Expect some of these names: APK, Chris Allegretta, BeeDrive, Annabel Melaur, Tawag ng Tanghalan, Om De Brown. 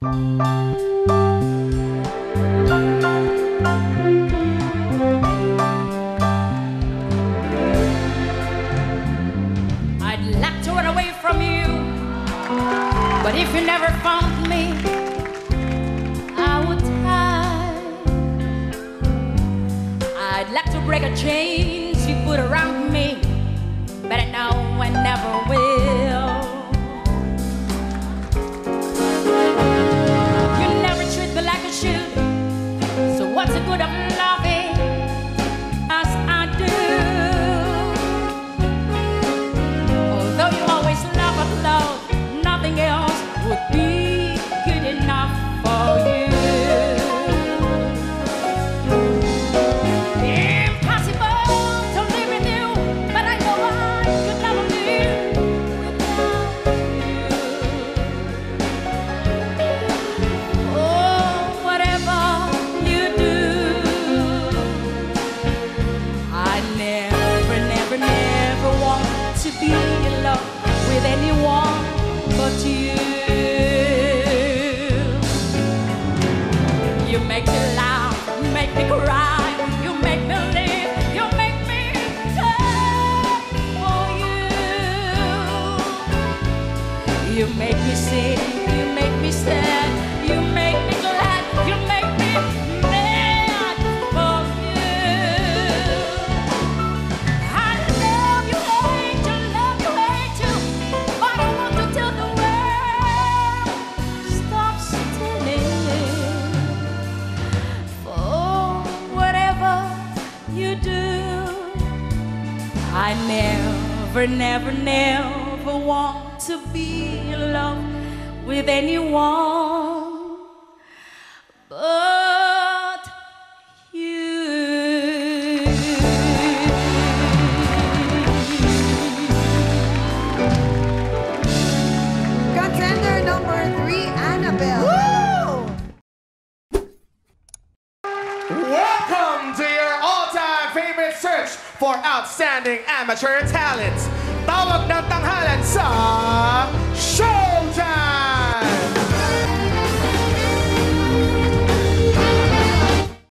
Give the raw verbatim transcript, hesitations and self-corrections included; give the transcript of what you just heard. I'd like to run away from you, but if you never found me, I would hide. I'd like to break the chains you put around me, but I know I never will. So what's the good of loving as I do? Although you always love but love, nothing else would be good enough for you. Impossible to live with you, but I know I could never live without you. Oh, be in love with anyone but you. You make me laugh, you make me cry, you make me live, you make me turn for you. You make me sing, you make me stand, you make me glad, you make me mad for you. I love you, hate you. I never, never, never want to be in love with anyone but you. Contender number three, Annabelle. Woo! Welcome to your all-time favorite search for outstanding amateur talents. Tawag ng Tanghalan sa